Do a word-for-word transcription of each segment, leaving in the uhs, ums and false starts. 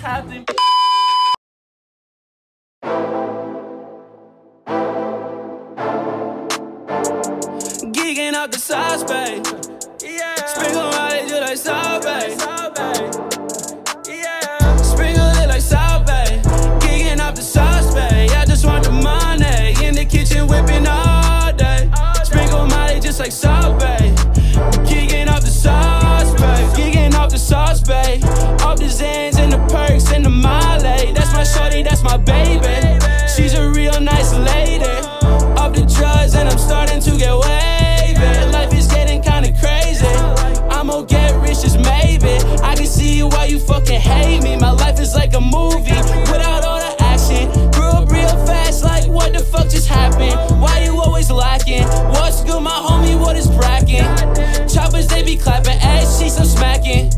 happening? Geeking out the sauce, babe. Yeah. Sprinkle on it, you like salt, babe. Yeah. Sprinkle it like salt, babe. Geeking out the sauce, babe. I just want the money. In the kitchen whipping all day. Sprinkle my it just like salt, babe. Geeking out the sauce, babe. Geeking out the sauce, babe. Off the Zans and the perks and the Miley. That's my shorty, that's my baby. She's a real nice lady. Off the drugs and I'm starting to get wavy. Life is getting kinda crazy. I'ma get rich, just maybe. I can see why you fucking hate me. My life is like a movie without all the action. Grew up real fast, like what the fuck just happened? Why you always lacking? What's good, my homie? What is bracking? Choppers, they be clapping. Ass cheeks, I'm smacking.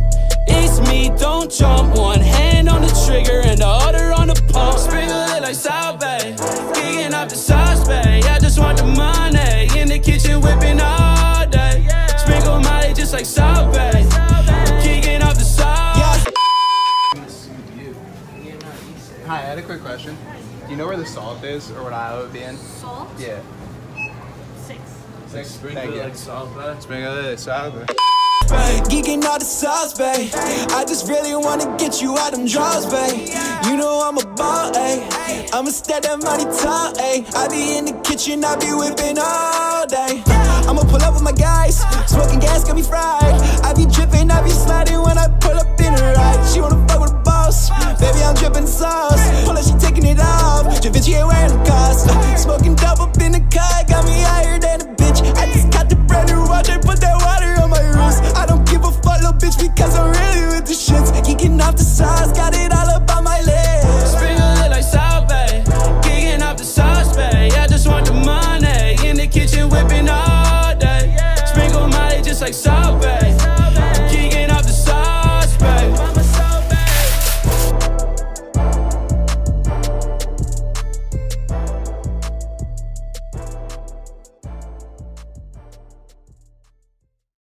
It's me, don't jump. One hand on the trigger and the other on the pump. Sprinkle it like salt, babe. Kicking up the sauce, babe. I just want the money. In the kitchen whipping all day. Sprinkle Molly just like salt, babe. Kicking up the sauce. Hi, I had a quick question. Do you know where the salt is or what aisle it would be in? Salt? Yeah. Six. Six. Sprinkle it like salt, babe. Sprinkle it like salt, babe. Geeking out the sauce, babe. I just really wanna get you out them drawers, babe. You know I'm a ball, ayy. I'ma stack that money tall, ayy. I be in the kitchen, I be whipping all day.